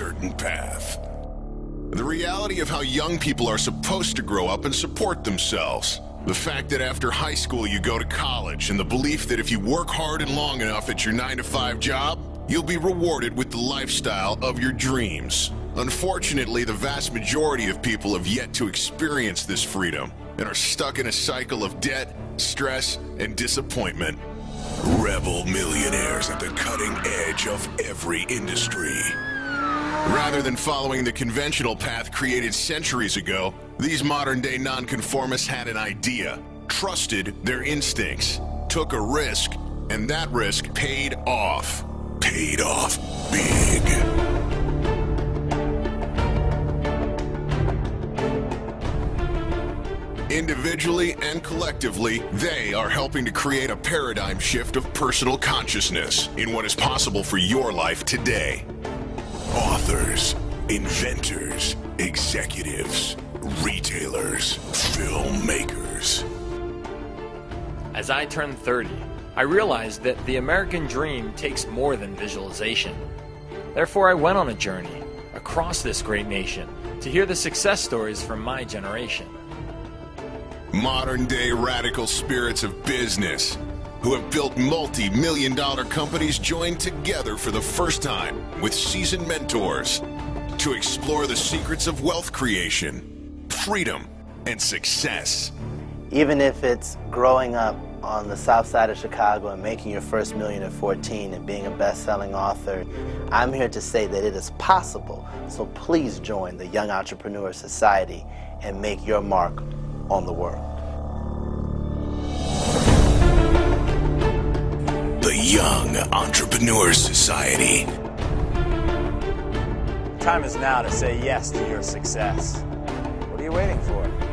certain path. The reality of how young people are supposed to grow up and support themselves. The fact that after high school you go to college, and the belief that if you work hard and long enough at your 9-to-5 job, you'll be rewarded with the lifestyle of your dreams. Unfortunately, the vast majority of people have yet to experience this freedom and are stuck in a cycle of debt, stress, and disappointment. Rebel millionaires at the cutting edge of every industry. Rather than following the conventional path created centuries ago, these modern-day nonconformists had an idea, trusted their instincts, took a risk, and that risk paid off. Paid off big. Individually and collectively, they are helping to create a paradigm shift of personal consciousness in what is possible for your life today. Authors, inventors, executives, retailers, filmmakers. As I turned 30, I realized that the American dream takes more than visualization. Therefore, I went on a journey across this great nation to hear the success stories from my generation. Modern-day radical spirits of business who have built multi-million-dollar companies joined together for the first time with seasoned mentors to explore the secrets of wealth creation, freedom, and success. Even if it's growing up on the south side of Chicago and making your first million at 14 and being a best-selling author, I'm here to say that it is possible. So please join the Young Entrepreneur Society and make your mark on the world. The Young Entrepreneur Society. Time is now to say yes to your success. What are you waiting for?